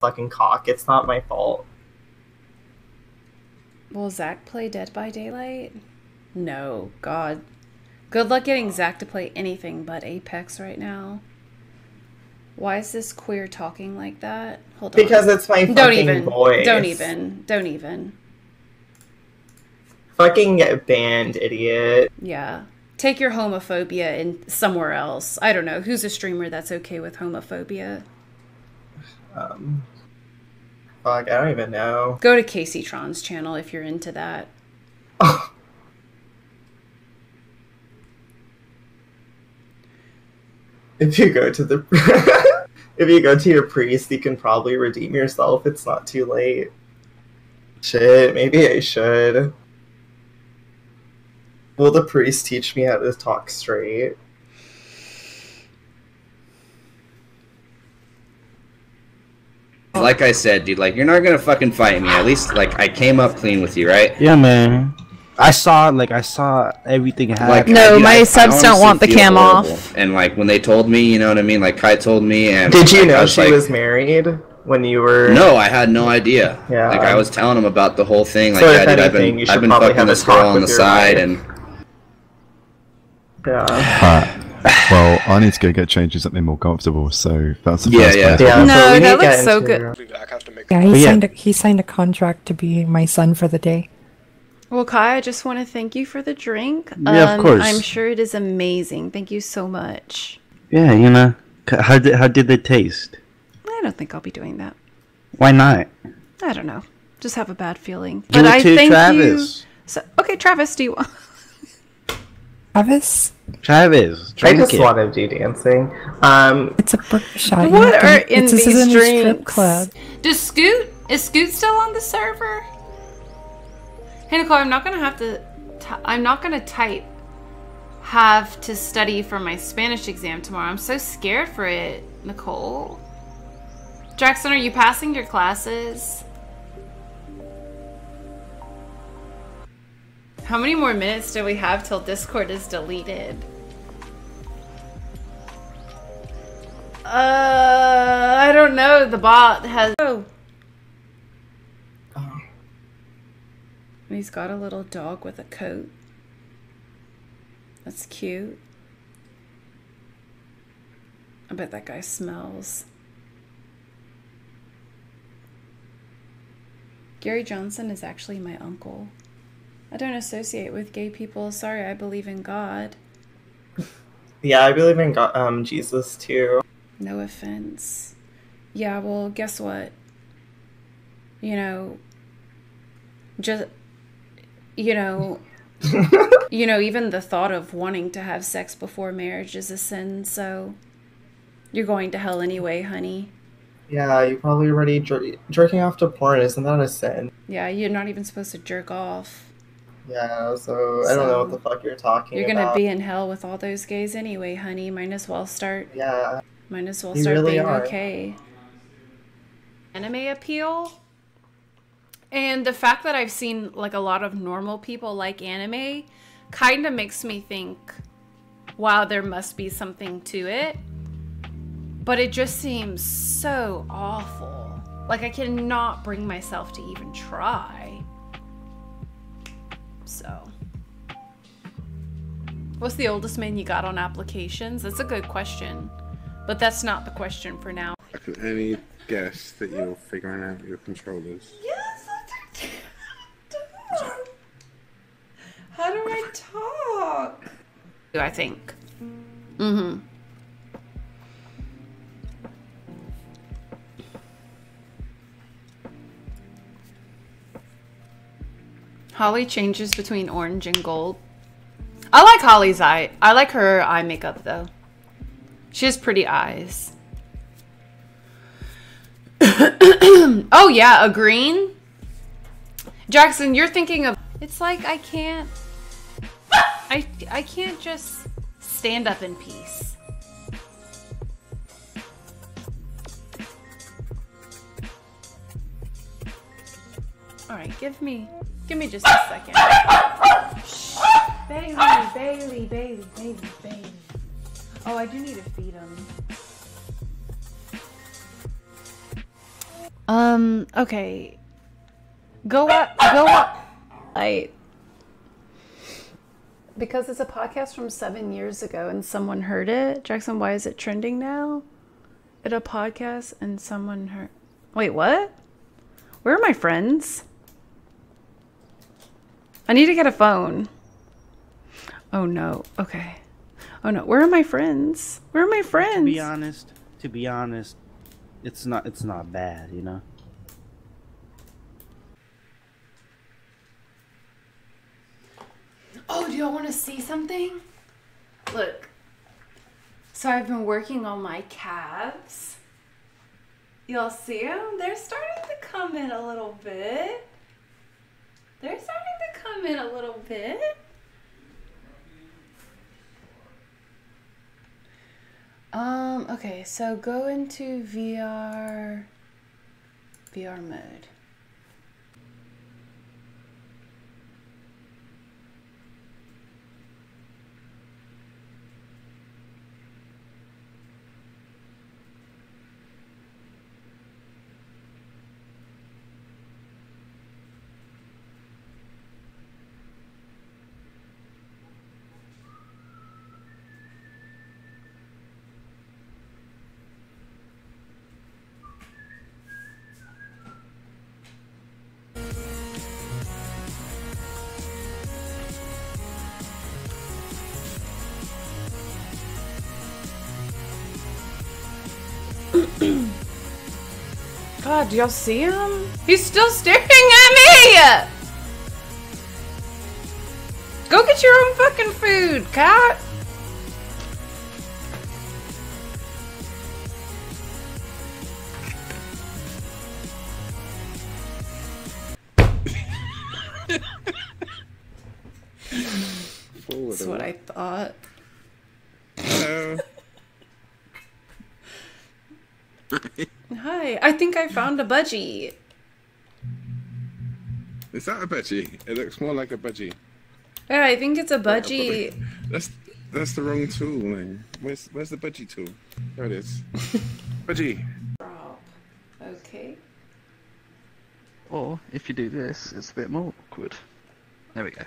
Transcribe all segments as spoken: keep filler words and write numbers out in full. fucking cock. It's not my fault. Will Zach play Dead by Daylight? No, God. Good luck getting Zach to play anything but Apex right now. Why is this queer talking like that? Hold on. Because it's my fucking don't even, voice. Don't even. Don't even. Fucking get banned, idiot. Yeah. Take your homophobia in somewhere else. I don't know. Who's a streamer that's okay with homophobia? Um, fuck, I don't even know. Go to Casey Tron's channel if you're into that. Oh. If you go to the if you go to your priest, you can probably redeem yourself. It's not too late. Shit, maybe I should. Will the priest teach me how to talk straight? Like I said, dude, like, you're not gonna fucking fight me. At least, like, I came up clean with you, right? Yeah, man. I saw, like, I saw everything happen. Like, no, I, my know, subs I don't want the cam horrible. Off. And, like, when they told me, you know what I mean? Like, Kai told me, and... Did you like, know was she like, was married when you were... No, I had no idea. Yeah. Like, I was telling him about the whole thing. Like, so yeah, dude, anything, I've been, I've been fucking this girl on the side, wife. And... Yeah. Uh, well, I need to go get changed and something more comfortable, so that's the yeah, first yeah. place. Yeah, no, that looks so good. Yeah, he, signed yeah. A, he signed a contract to be my son for the day. Well, Kai, I just want to thank you for the drink. Yeah, um, of course. I'm sure it is amazing. Thank you so much. Yeah, you know, how did, how did they taste? I don't think I'll be doing that. Why not? I don't know. Just have a bad feeling. Give but it I to thank Travis. You. So, okay, Travis, do you want... Travis? Travis, drink I just it. Want to do dancing. Um, it's a shot. What are in it's, these drinks? Does Scoot? Is Scoot still on the server? Hey Nicole, I'm not gonna have to. T I'm not gonna type. Have to study for my Spanish exam tomorrow. I'm so scared for it, Nicole. Jackson, are you passing your classes? How many more minutes do we have till Discord is deleted? Uh, I don't know. The bot has... Oh. Oh. He's got a little dog with a coat. That's cute. I bet that guy smells. Gary Johnson is actually my uncle. I don't associate with gay people. Sorry, I believe in God. Yeah, I believe in God, um, Jesus, too. No offense. Yeah, well, guess what? You know, just, you know, you know, even the thought of wanting to have sex before marriage is a sin, so you're going to hell anyway, honey. Yeah, you're probably already jer jerking off to porn. Isn't that a sin? Yeah, you're not even supposed to jerk off. Yeah, so, so I don't know what the fuck you're talking about. You're gonna about. be in hell with all those gays anyway, honey. Might as well start. Yeah. Might as well start really being are. okay. Anime appeal. And the fact that I've seen like a lot of normal people like anime kind of makes me think, wow, there must be something to it. But it just seems so awful. Like I cannot bring myself to even try. So, what's the oldest man you got on applications? That's a good question, but that's not the question for now. I can only guess that you're figuring out your controllers. Yes, I don't talk. How do I talk? I think. Mm-hmm. Holly changes between orange and gold. I like Holly's eye. I like her eye makeup, though. She has pretty eyes. Oh, yeah, a green? Jackson, you're thinking of... It's like I can't... I, I can't just stand up in peace. All right, give me... Give me just a second. Shh. Bailey, Bailey, Bailey, Bailey, Bailey. Oh, I do need to feed him. Um, okay. Go up, go up. I... Because it's a podcast from seven years ago and someone heard it. Jackson, why is it trending now? It's a podcast and someone heard... Wait, what? Where are my friends? I need to get a phone. Oh, no. Okay. Oh, no. Where are my friends? Where are my friends? To be honest, to be honest, it's not, it's not bad, you know? Oh, do y'all want to see something? Look. So I've been working on my calves. Y'all see them? They're starting to come in a little bit. They're starting to come in a little bit. Um, okay, so go into V R, V R mode. God, do y'all see him? He's still staring at me! Go get your own fucking food, Kai! That's what I thought. Hi, I think I found a budgie. Is that a budgie? It looks more like a budgie. Yeah, I think it's a budgie. Probably, that's that's the wrong tool, man. Where's where's the budgie tool? There it is. Budgie. Okay. Or if you do this, it's a bit more awkward. There we go.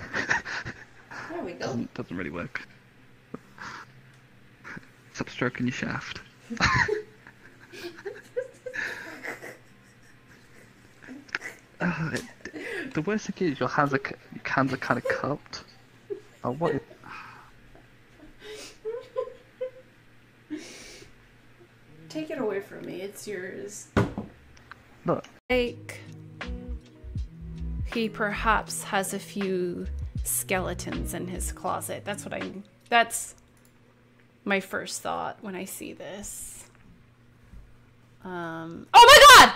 There we go. Doesn't, doesn't really work. Stop stroking your shaft. uh, it, the worst thing is your hands are your hands are kind of cupped. Oh, what? Is... Take it away from me. It's yours. Look. Like he perhaps has a few skeletons in his closet. That's what I. That's. My first thought when I see this. Um, oh my God!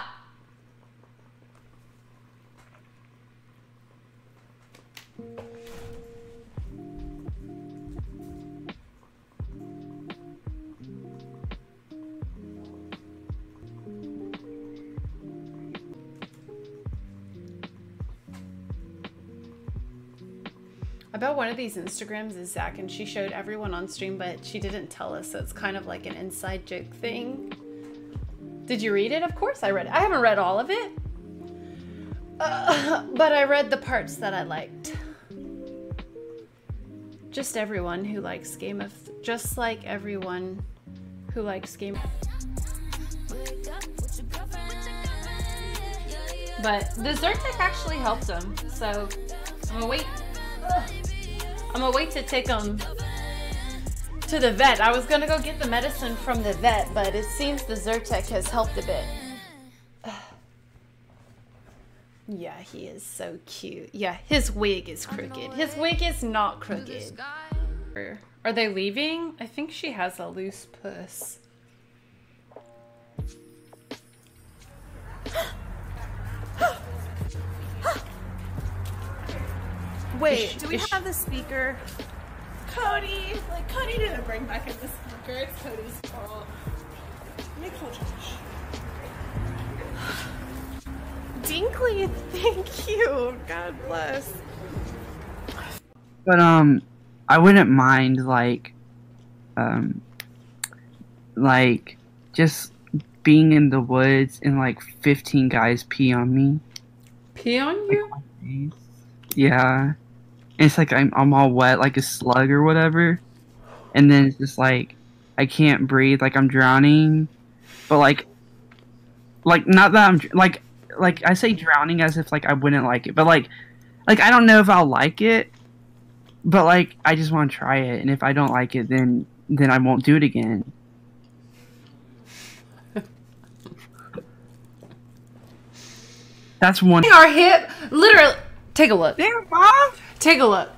About one of these Instagrams is Zach, and she showed everyone on stream, but she didn't tell us, so it's kind of like an inside joke thing. Did you read it? Of course I read it. I haven't read all of it, uh, but I read the parts that I liked. Just everyone who likes Game of... Th just like everyone who likes Game of... But the Zyrtec actually helped them, so I'm gonna wait. Ugh. I'm gonna wait to take them to the vet. I was gonna go get the medicine from the vet, but it seems the Zyrtec has helped a bit. Ugh. Yeah, he is so cute. Yeah, his wig is crooked. His wig is not crooked. Are they leaving? I think she has a loose puss. Wait, do we have the speaker? Cody! Like, Cody didn't bring back in the speaker. It's Cody's fault. Nicole, Josh. Dinkley, thank you. God bless. But, um, I wouldn't mind, like, um, like, just being in the woods and like fifteen guys pee on me. Pee on you? Yeah. And it's like I'm I'm all wet like a slug or whatever. And then it's just like I can't breathe, like I'm drowning. But like like not that I'm like like I say drowning as if like I wouldn't like it, but like like I don't know if I'll like it. But like I just want to try it, and if I don't like it then then I won't do it again. That's one. They are hip. Literally, take a look. There, Mom. Take a look.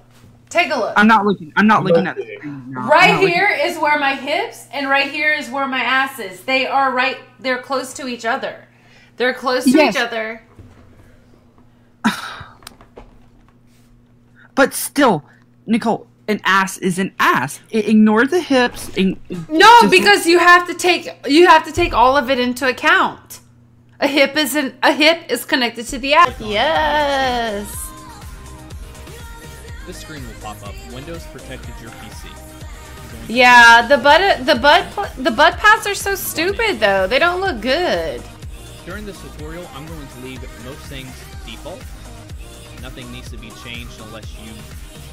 Take a look. I'm not looking. I'm not looking at the screen. No, right here is where my hips, and right here is where my ass is. They are right. They're close to each other. They're close to yes. each other. But still, Nicole, an ass is an ass. It ignores the hips. It, it no, because you have to take you have to take all of it into account. A hip is an, a hip is connected to the app. Yes. This screen will pop up. Windows protected your P C. Yeah, the butt the butt the butt pads are so stupid though. They don't look good. During this tutorial, I'm going to leave most things default. Nothing needs to be changed unless you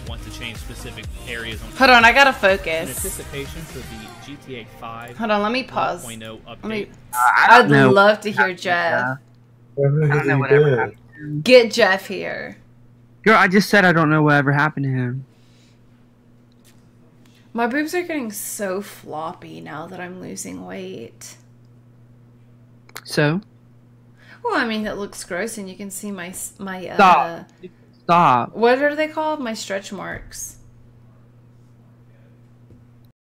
want to change specific areas. On Hold on, I gotta focus. In anticipation for the G T A five. Hold on, let me pause. Let me, uh, I'd know. love to hear Jeff. I don't know whatever happened to him. Get Jeff here. Girl, I just said I don't know whatever happened to him. My boobs are getting so floppy now that I'm losing weight. So? Well, I mean, it looks gross, and you can see my my. Uh, Stop. Stop. What are they called? My stretch marks.